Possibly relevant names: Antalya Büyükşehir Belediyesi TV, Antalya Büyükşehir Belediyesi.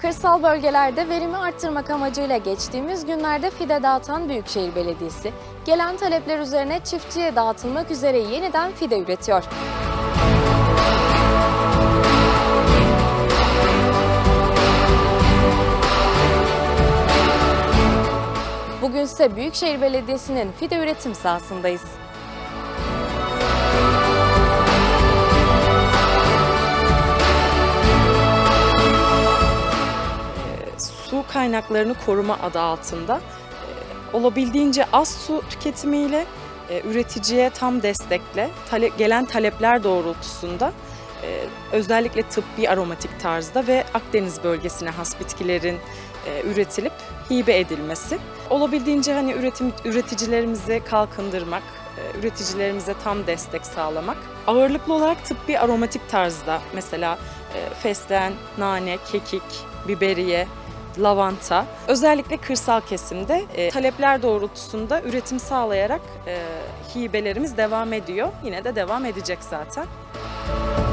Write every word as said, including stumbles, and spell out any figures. Kırsal bölgelerde verimi arttırmak amacıyla geçtiğimiz günlerde fide dağıtan Büyükşehir Belediyesi, gelen talepler üzerine çiftçiye dağıtılmak üzere yeniden fide üretiyor. Bugün ise Büyükşehir Belediyesi'nin fide üretim sahasındayız. Su kaynaklarını koruma adı altında olabildiğince az su tüketimiyle üreticiye tam destekle, talep, gelen talepler doğrultusunda özellikle tıbbi aromatik tarzda ve Akdeniz bölgesine has bitkilerin üretilip hibe edilmesi. Olabildiğince hani üretim, üreticilerimizi kalkındırmak, üreticilerimize tam destek sağlamak. Ağırlıklı olarak tıbbi aromatik tarzda mesela fesleğen, nane, kekik, biberiye, lavanta. Özellikle kırsal kesimde e, talepler doğrultusunda üretim sağlayarak e, hibelerimiz devam ediyor. Yine de devam edecek zaten.